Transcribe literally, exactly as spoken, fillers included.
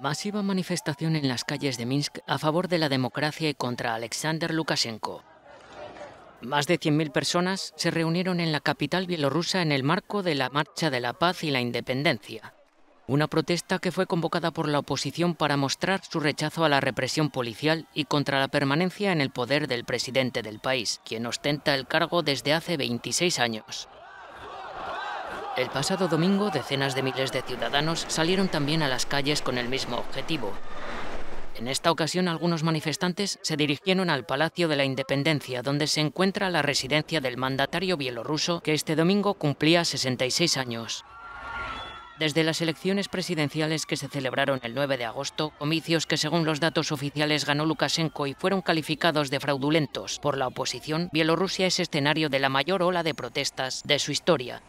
Masiva manifestación en las calles de Minsk a favor de la democracia y contra Aleksandr Lukashenko. Más de cien mil personas se reunieron en la capital bielorrusa en el marco de la Marcha de la Paz y la Independencia, una protesta que fue convocada por la oposición para mostrar su rechazo a la represión policial y contra la permanencia en el poder del presidente del país, quien ostenta el cargo desde hace veintiséis años. El pasado domingo, decenas de miles de ciudadanos salieron también a las calles con el mismo objetivo. En esta ocasión, algunos manifestantes se dirigieron al Palacio de la Independencia, donde se encuentra la residencia del mandatario bielorruso, que este domingo cumplía sesenta y seis años. Desde las elecciones presidenciales que se celebraron el nueve de agosto, comicios que según los datos oficiales ganó Lukashenko y fueron calificados de fraudulentos por la oposición, Bielorrusia es escenario de la mayor ola de protestas de su historia.